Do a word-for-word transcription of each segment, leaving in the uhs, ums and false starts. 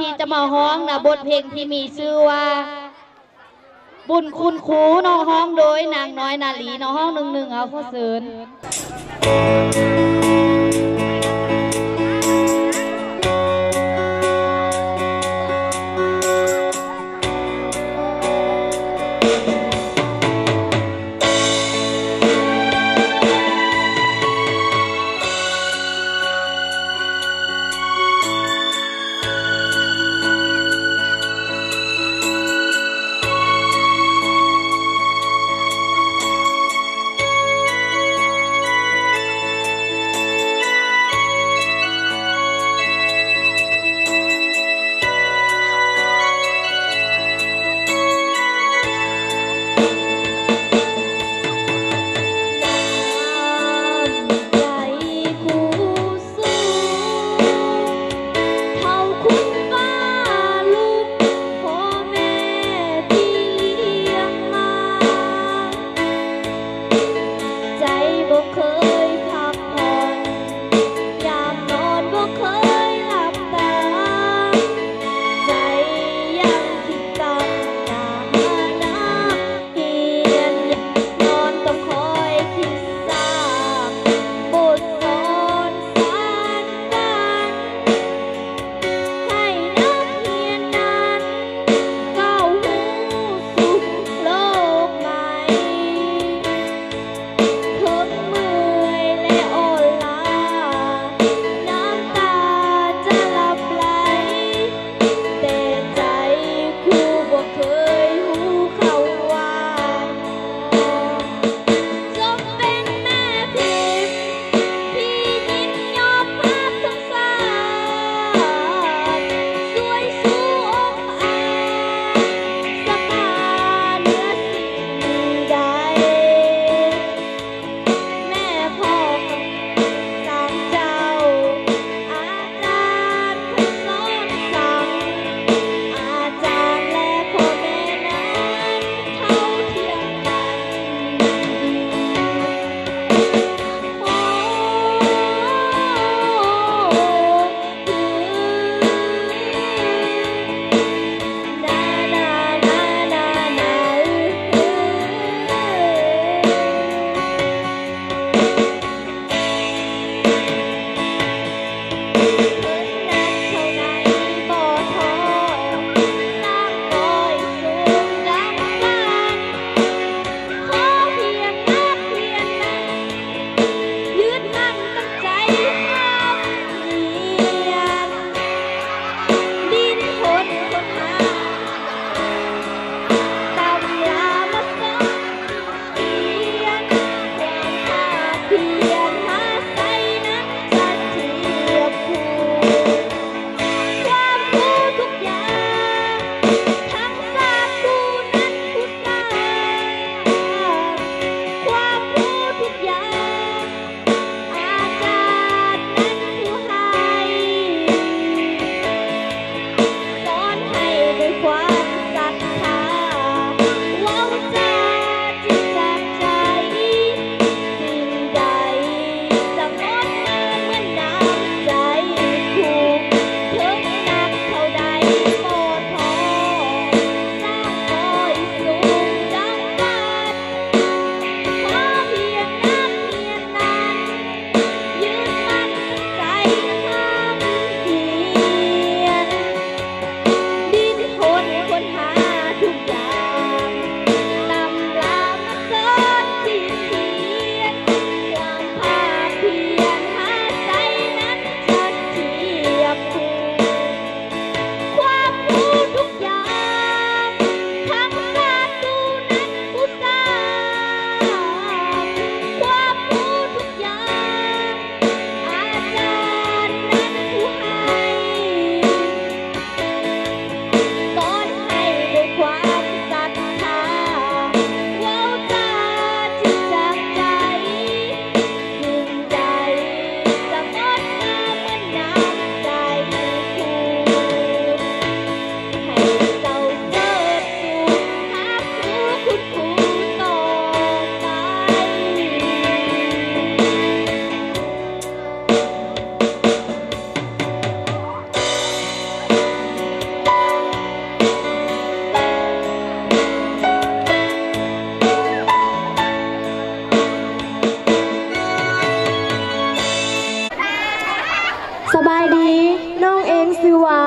ที่จะมาฮ้องนะบทเพลงที่มีชื่อว่าบุญคุณครูน้องฮ้องโดยนางน้อยนาลีน้องฮ้องหนึ่งหนึ่งเอาข้อเสนอ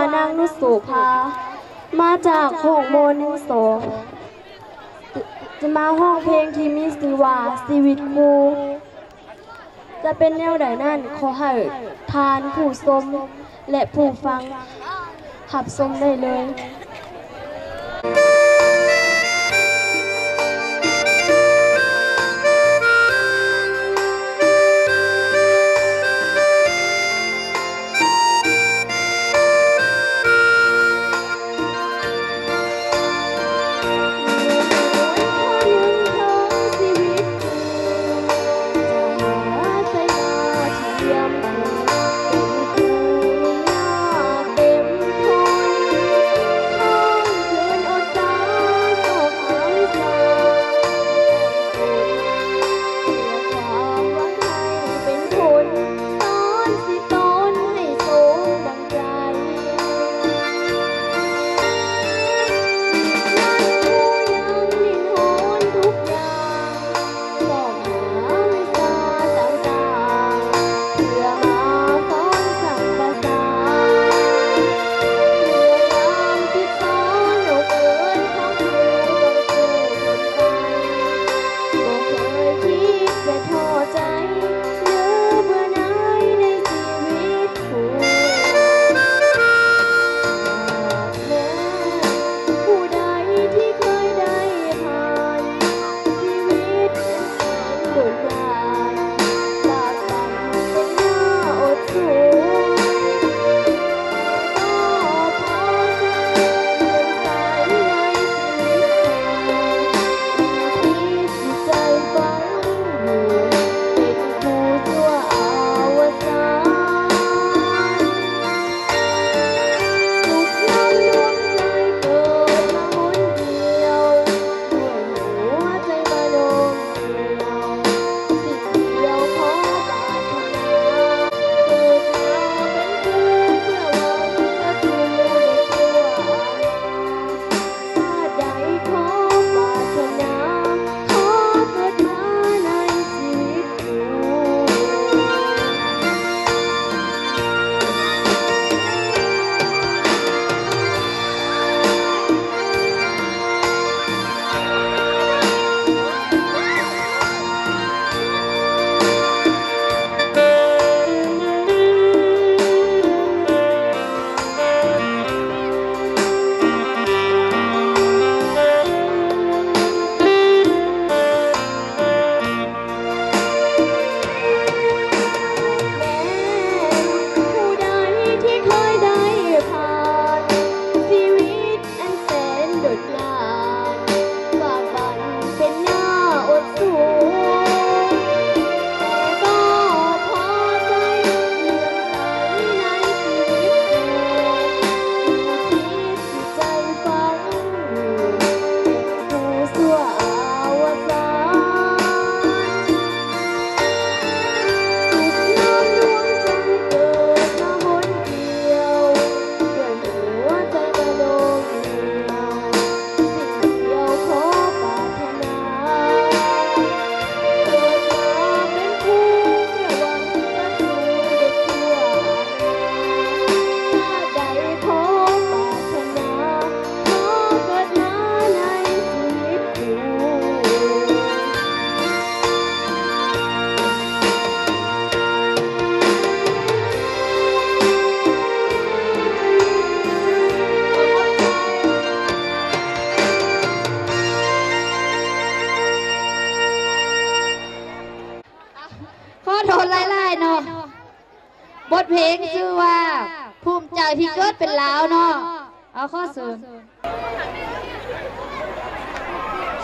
านางนุสุภามาจากโคกโมนึงโสจะมาห้องเพลงที่มีสีวาสีวิตมูจะเป็นแนวใดนั่นขอให้ทานผู้ชมและผู้ฟังขับชมได้เลย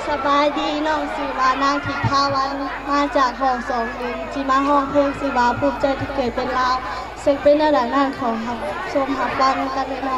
สบายดีน้องศิวานางทิพาวันมาจากห้องสองหนึ่งจีมาห้องเพลงศิวาภูมิใจที่เกิดเป็นลาวซึ่งเป็นระดับนั่นของหับชมหับวันกันเลยนะ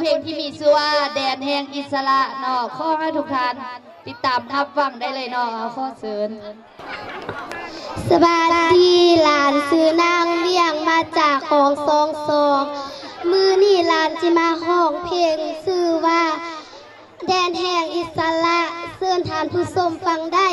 เพลงที่มีชื่อว่าแดนแห่งอิสระเนาะขอให้ทุกท่านติดตามรับฟังได้เลยเนาะขอเชิญสบายดีหลานซื้อนางเลี้ยงมาจากของซองซองมือนี่หลานจะมาห้องเพลงชื่อว่าแดนแห่งอิสระเชิญท่านผู้ชมฟังได้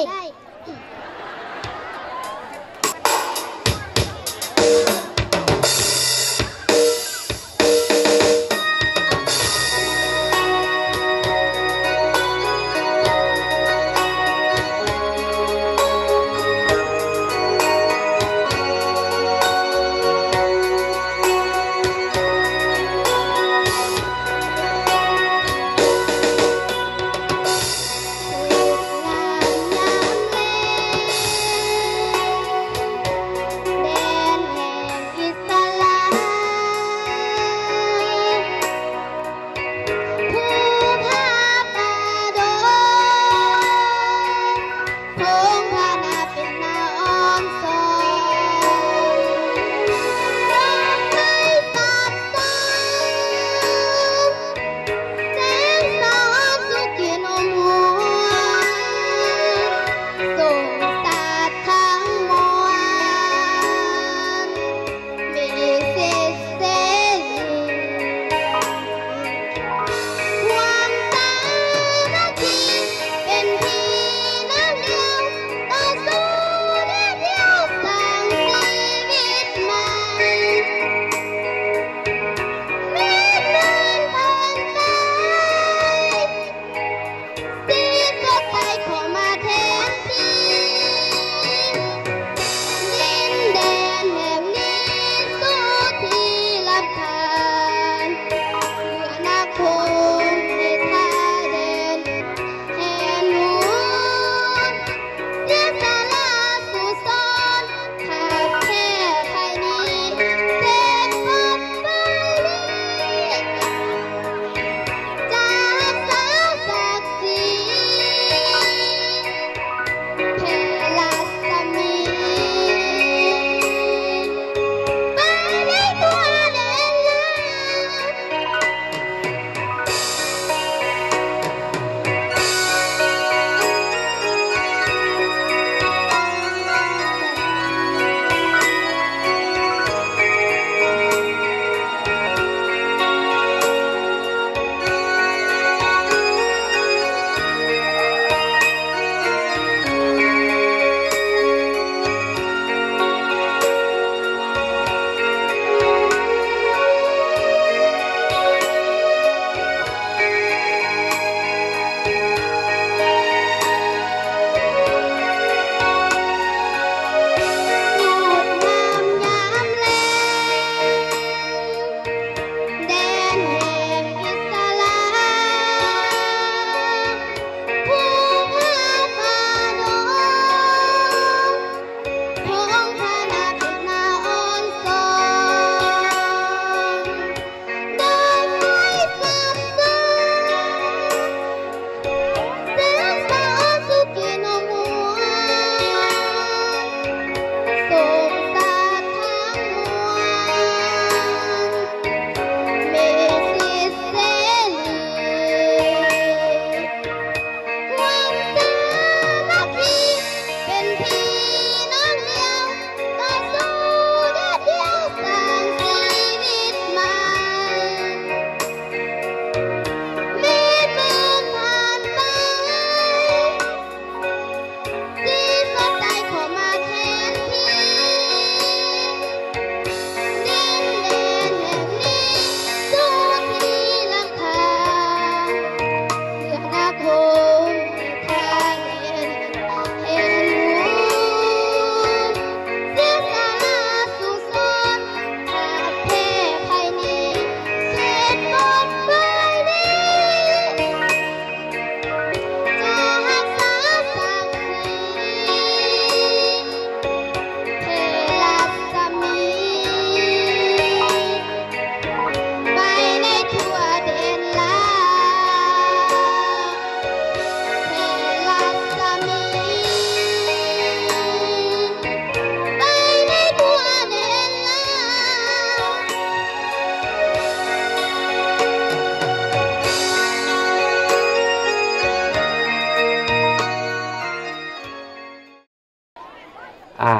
อ่า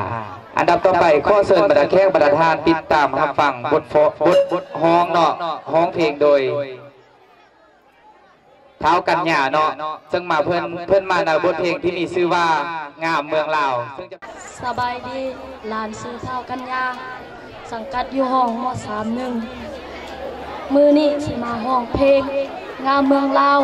อันดับต่อไปข้อเสนอบัตรแข้งบัตรทานติดตามรับฟังบทบทฮ้องเนาะฮ้องเพลงโดยเท้ากันหญ้าเนาะซึ่งมาเพื่อนเพื่อนมาในบทเพลงที่มีชื่อว่างามเมืองลาวสบายดีหลานซื้อเท้ากันหญ้าสังกัดอยู่ห้องม.สามหนึ่งมือนี้มาฮ้องเพลงงามเมืองลาว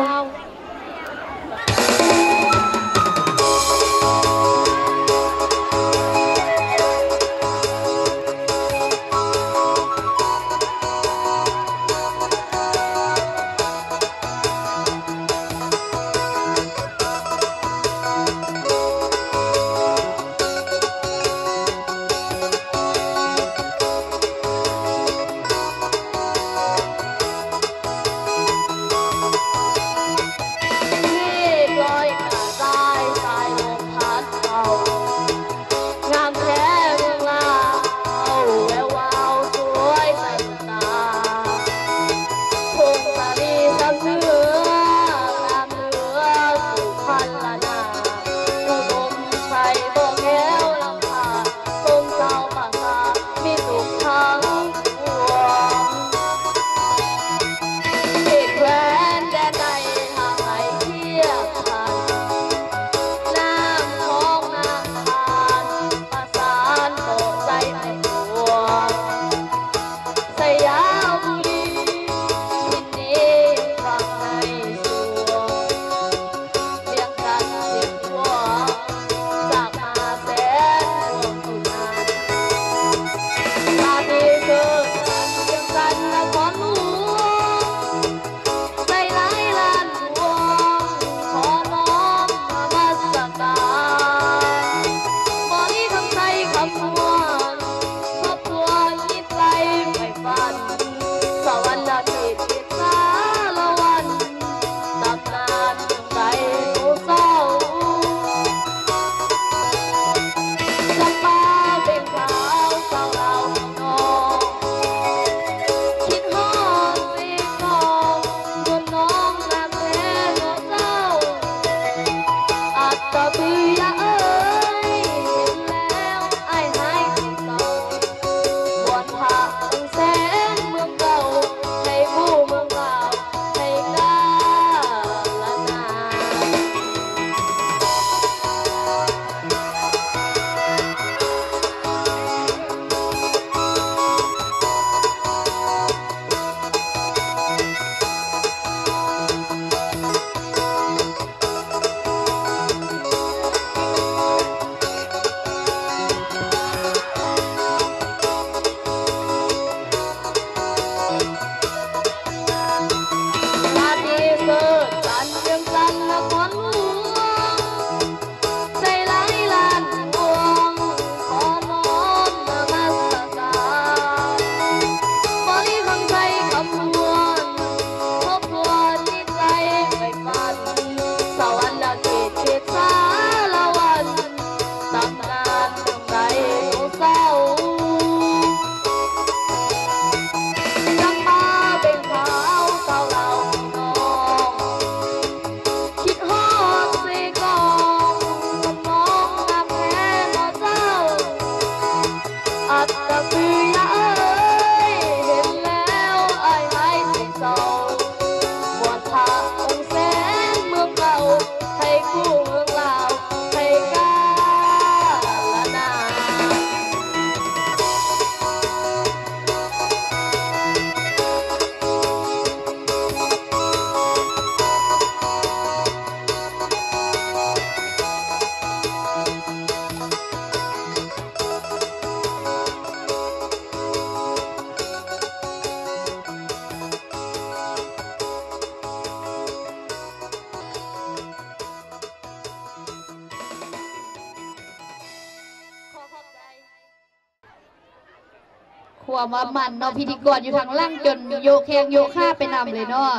ความว่ามันเนาะพิธีกรอยู่ทางล่างจนโยกแข้งโยกข้าไปนำเลยเนาะ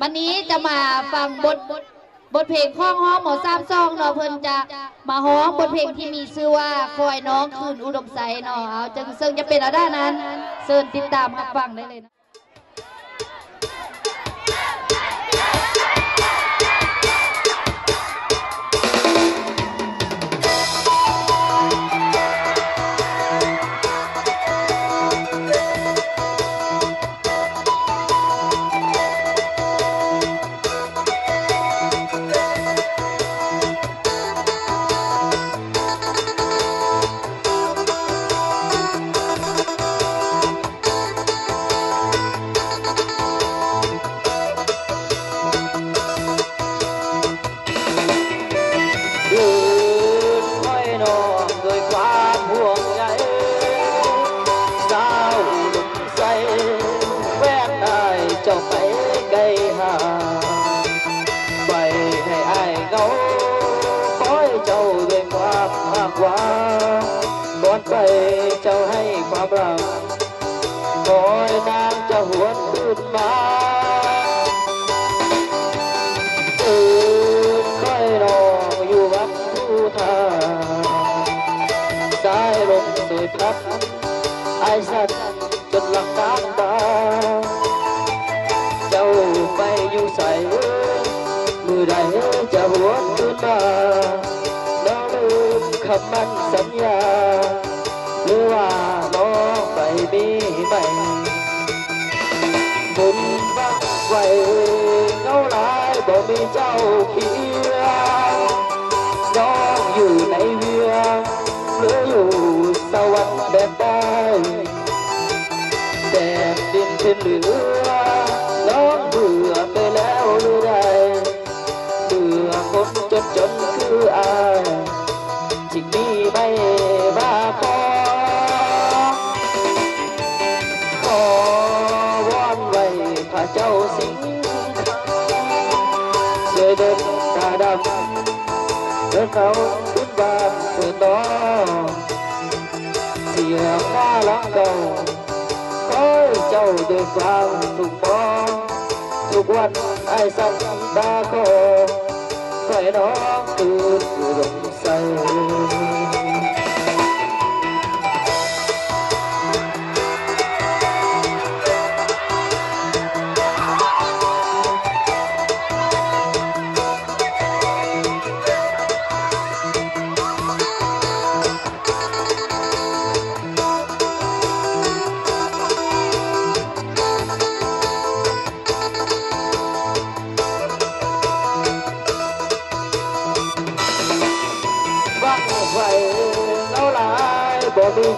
วันนี้จะมาฟังบทบทเพลงข้องฮ้องหมอสามซองเนาะเพิ่นจะมาฮ้องบทเพลงที่มีชื่อว่าคอยน้องคืนอุดมใจเนาะเอาจังซึ่งจะเป็นอะไรนั้นเชิญติดตามรับฟังได้เลยนะ bằng mỗi đang cho huấn luyện mà từ khơi nọ dù bắt thu thà đại lục tôi thắp ai sân chân lặng đám ta châu bay dù say mười đại cho huấn luyện mà nó luôn khắp anh sân nhà lưu à nó phải bi mày bốn vắt quay nấu lại bỏ mi trao kia nó dù này vía lỡ dù sao anh đẹp tay đẹp trên trên lửa nó vừa tê léo lưới đây vừa khốn chốt chốn cứ ai chỉ đi bay ba con châu sinh dưới đất cả đầm đất cao tuyết vàng từ đó thì hoa lắng đầu khói châu đời vàng thùng bó thùng quanh ai săn ta khổ phải đó từ rừng sâu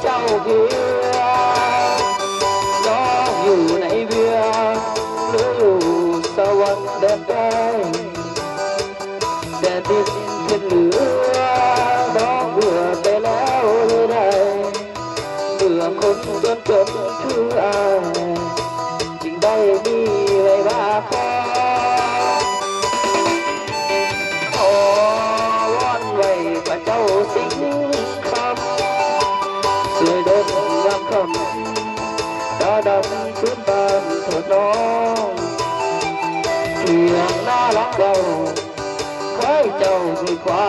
châu kia nó dù này bia lỡ dù sao anh đẹp trai để tin thiên lửa đó vừa té léo lưới đây vừa khốn chốn chốn thứ ai chính đây đi về ba con ô con vậy và châu sinh người đêm giam khẩm đã đắm xuống bàn thờ nó thuyền đã lắng đầu khói trầu người qua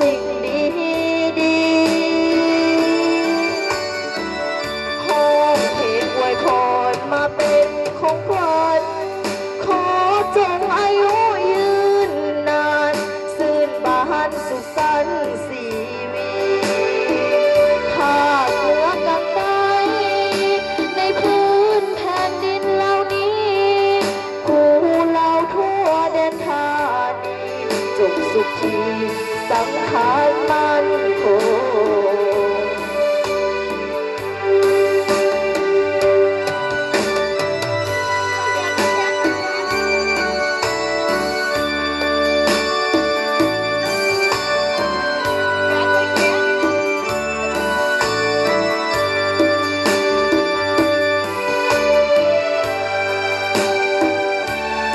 xinh đi đi. Hôm thì quay khỏi mà bên không quên, khó chẳng ai hữuยืนนานซื่นบานสุขสันต์สีวีภาคเหนือกับใต้ในพื้นแผ่นดินเหล่านี้กูเหล่าทั่วแดนธานีจงสุขีสังขา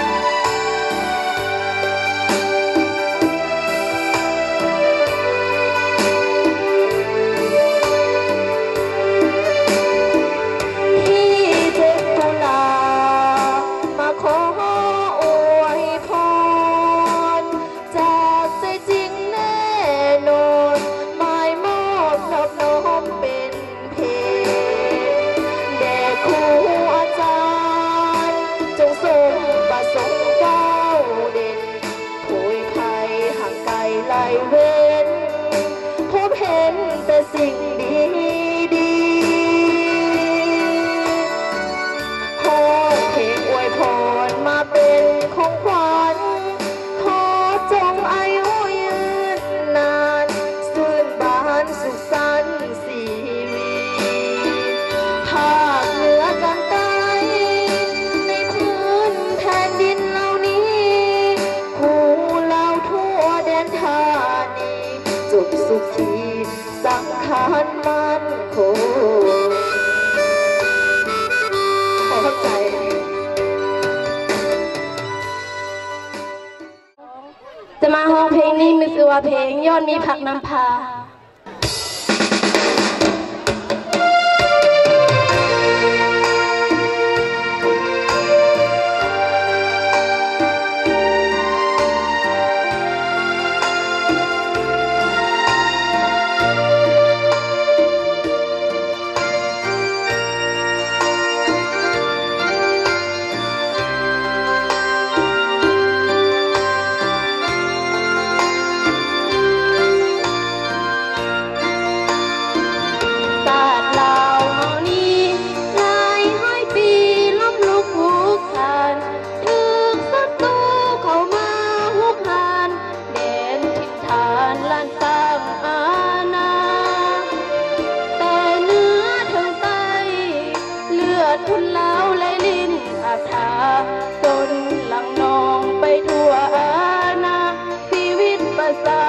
รมันคงเว้นพบเห็นแต่สิ่งดีดีขอเพียงอวยพรมาเป็นของขวัญขอจงอายุยืนนานซื่นบานสุขสันต์สีวีภาคเหนือกันใต้ในพื้นแผ่นดินเหล่านี้คู่เราทั่วแดนไทยสุขีสังขารมันคงขอเข้าใจจะมาห้องเพลงนี้มีชื่อว่าเพลงยอดมีผักนำพาทุนเล้าและลิ้นอาถาตนหลังนองไปทั่วอาณาชีวิตประสา